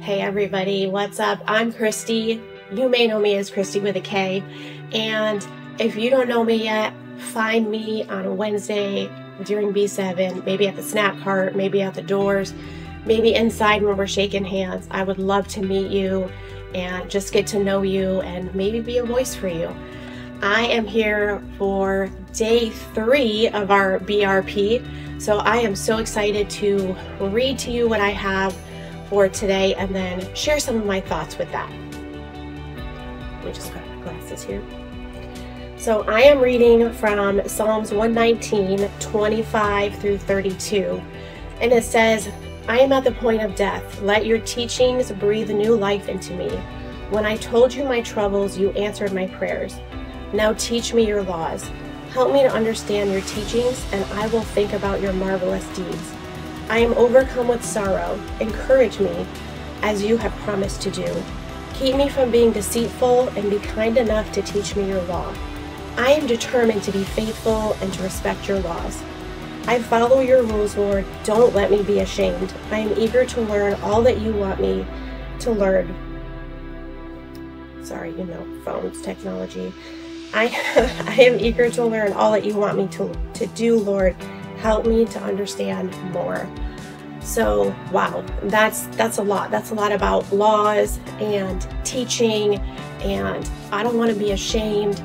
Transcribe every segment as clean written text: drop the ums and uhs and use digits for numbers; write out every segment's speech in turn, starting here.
Hey everybody, what's up? I'm Kristy. You may know me as Kristy with a K. And if you don't know me yet, find me on a Wednesday during B7, maybe at the snack cart, maybe at the doors, maybe inside when we're shaking hands. I would love to meet you and just get to know you and maybe be a voice for you. I am here for day 3 of our BRP. So I am so excited to read to you what I have for today and then share some of my thoughts with that. Let me just grab my glasses here. So I am reading from Psalms 119:25-32, and it says, "I am at the point of death. Let your teachings breathe new life into me. When I told you my troubles, you answered my prayers. Now teach me your laws. Help me to understand your teachings, and I will think about your marvelous deeds. I am overcome with sorrow. Encourage me, as you have promised to do. Keep me from being deceitful, and be kind enough to teach me your law. I am determined to be faithful and to respect your laws. I follow your rules, Lord. Don't let me be ashamed. I am eager to learn all that you want me to learn." Sorry, you know, phones, technology. I am eager to learn all that you want me to do, Lord. Help me to understand more. So, wow, that's a lot. That's a lot about laws and teaching, and I don't want to be ashamed.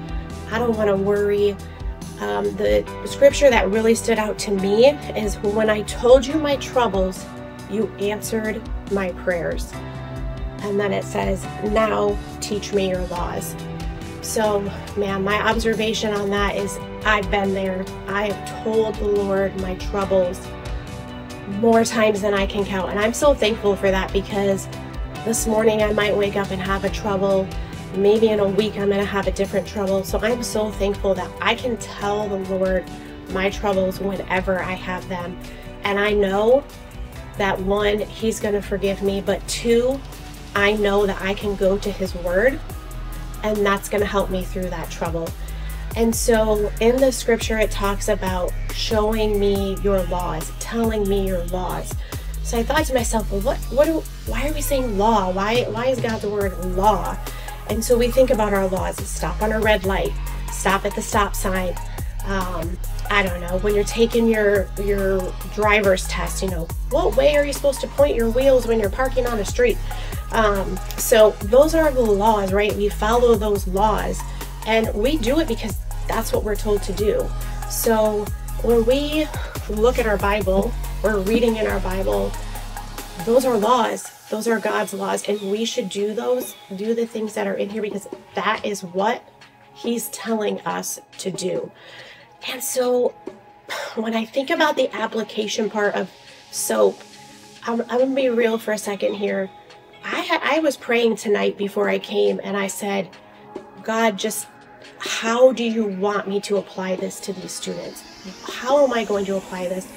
I don't want to worry. The scripture that really stood out to me is, "When I told you my troubles, you answered my prayers." And then it says, "Now teach me your laws." So, man, my observation on that is I've been there. I have told the Lord my troubles more times than I can count. And I'm so thankful for that, because this morning I might wake up and have a trouble. Maybe in a week I'm going to have a different trouble. So I'm so thankful that I can tell the Lord my troubles whenever I have them. And I know that, one, He's going to forgive me. But two, I know that I can go to His Word, and that's going to help me through that trouble. And so in the scripture, it talks about showing me your laws, telling me your laws. So I thought to myself, well, why are we saying law? Why is God the word law? And so we think about our laws: stop on a red light, stop at the stop sign. I don't know, when you're taking your driver's test, you know, what way are you supposed to point your wheels when you're parking on the street? So those are the laws, right? We follow those laws, and we do it because that's what we're told to do. So when we look at our Bible, we're reading in our Bible, those are laws. Those are God's laws, and we should do those, do the things that are in here, because that is what He's telling us to do. And so when I think about the application part of SOAP, I'm going to be real for a second here. I was praying tonight before I came, and I said, "God, just how do you want me to apply this to these students? How am I going to apply this?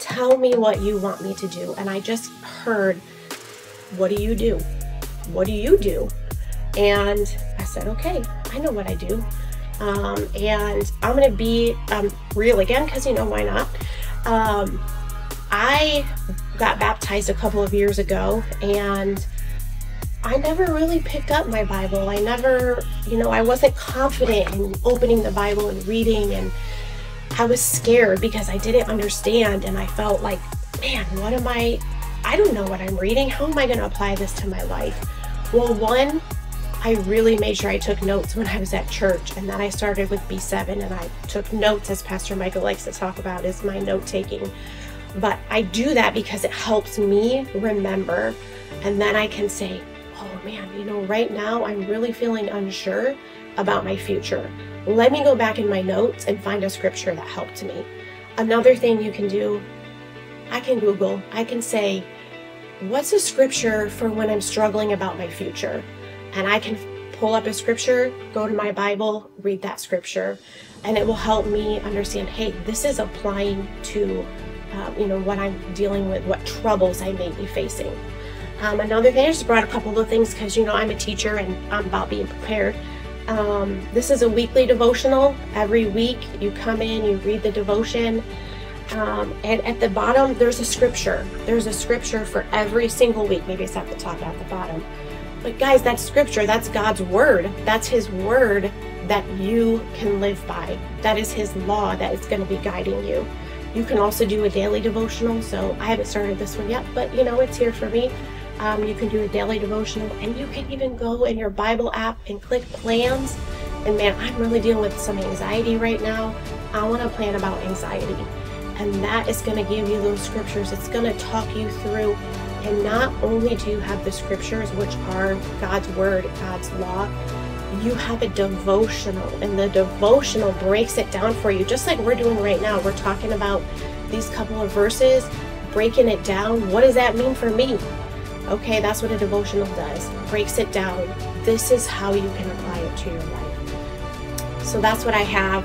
Tell me what you want me to do." And I just heard, "What do you do? What do you do?" And I said, "Okay, I know what I do." And I'm going to be real again, because, you know, why not? I got baptized a couple of years ago, and I never really picked up my Bible. I never, you know, I wasn't confident in opening the Bible and reading, and I was scared because I didn't understand, and I felt like, man, what am I don't know what I'm reading. How am I going to apply this to my life? Well, one, I really made sure I took notes when I was at church, and then I started with B7, and I took notes, as Pastor Michael likes to talk about, is my note taking. But I do that because it helps me remember, and then I can say, "Oh man, you know, right now I'm really feeling unsure about my future. Let me go back in my notes and find a scripture that helped me." Another thing you can do, I can Google, I can say, "What's a scripture for when I'm struggling about my future?" And I can pull up a scripture, go to my Bible, read that scripture, and it will help me understand, hey, this is applying to, you know, what I'm dealing with, what troubles I may be facing. Another thing, I just brought a couple of things because, you know, I'm a teacher and I'm about being prepared. This is a weekly devotional. Every week you come in, you read the devotion. And at the bottom, there's a scripture. There's a scripture for every single week. Maybe it's at the top, at the bottom. But guys, that's scripture. That's God's word. That's his word that you can live by. That is his law that is going to be guiding you. You can also do a daily devotional. So I haven't started this one yet, but you know, it's here for me. You can do a daily devotional, and you can even go in your Bible app and click plans. And man, I'm really dealing with some anxiety right now. I want to plan about anxiety. And that is going to give you those scriptures. It's going to talk you through. And not only do you have the scriptures, which are God's word, God's law, you have a devotional, and the devotional breaks it down for you, just like we're doing right now. We're talking about these couple of verses, breaking it down. What does that mean for me? Okay, that's what a devotional does. Breaks it down. This is how you can apply it to your life. So that's what I have.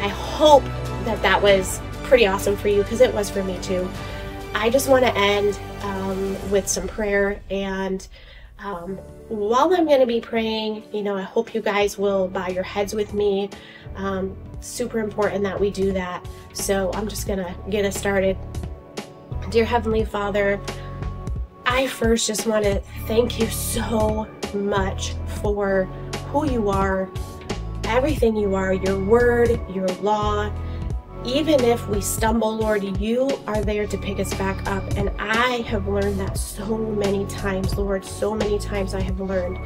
I hope that that was pretty awesome for you, because it was for me too. I just want to end with some prayer, and while I'm going to be praying, you know, I hope you guys will bow your heads with me. Super important that we do that. So I'm just going to get us started. Dear Heavenly Father, I first just want to thank you so much for who you are, everything you are, your word, your law. Even if we stumble, Lord, you are there to pick us back up. And I have learned that so many times, Lord, so many times I have learned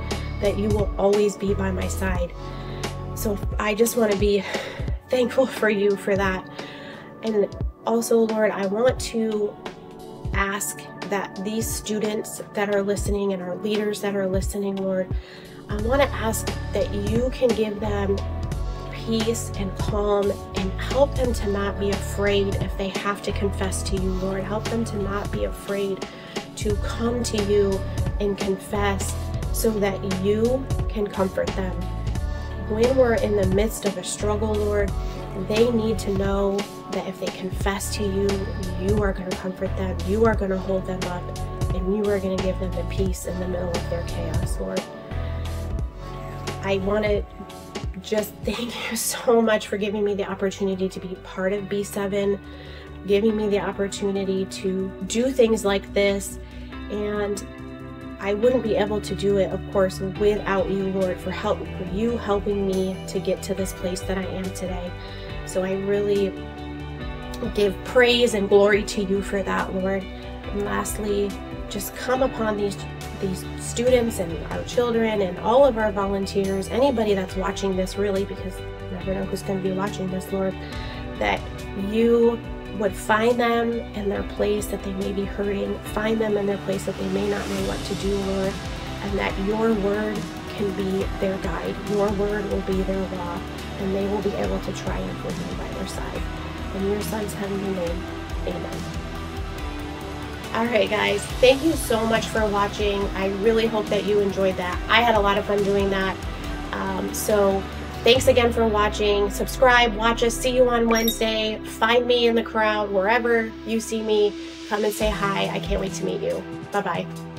that you will always be by my side. So I just want to be thankful for you for that. And also, Lord, I want to ask that these students that are listening and our leaders that are listening, Lord, I want to ask that you can give them peace and calm, and help them to not be afraid if they have to confess to you, Lord. Help them to not be afraid to come to you and confess, so that you can comfort them. When we're in the midst of a struggle, Lord, they need to know that if they confess to you, you are going to comfort them, you are going to hold them up, and you are going to give them the peace in the middle of their chaos, Lord. I want to just thank you so much for giving me the opportunity to be part of B7, giving me the opportunity to do things like this. And I wouldn't be able to do it, of course, without you, Lord, for you helping me to get to this place that I am today. So I really give praise and glory to you for that, Lord. And lastly, just come upon these students and our children and all of our volunteers, anybody that's watching this, really, because you never know who's going to be watching this, Lord, that you would find them in their place that they may be hurting, find them in their place that they may not know what to do, Lord, and that your word can be their guide. Your word will be their law, and they will be able to triumph with you by your side. In your Son's heavenly name, amen. Alright guys, thank you so much for watching. I really hope that you enjoyed that. I had a lot of fun doing that. So thanks again for watching. Subscribe, watch us, see you on Wednesday. Find me in the crowd, wherever you see me. Come and say hi. I can't wait to meet you. Bye-bye.